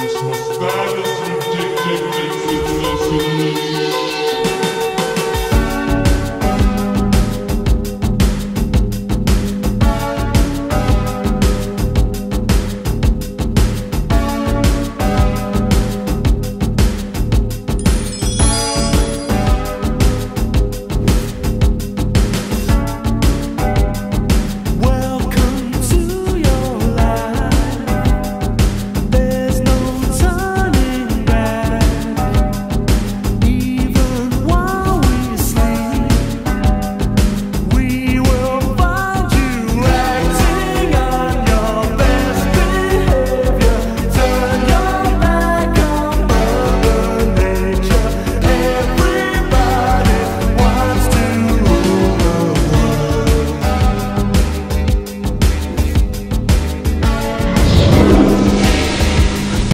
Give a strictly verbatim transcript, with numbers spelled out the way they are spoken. It's my status addicted, addicted, addicted, addicted.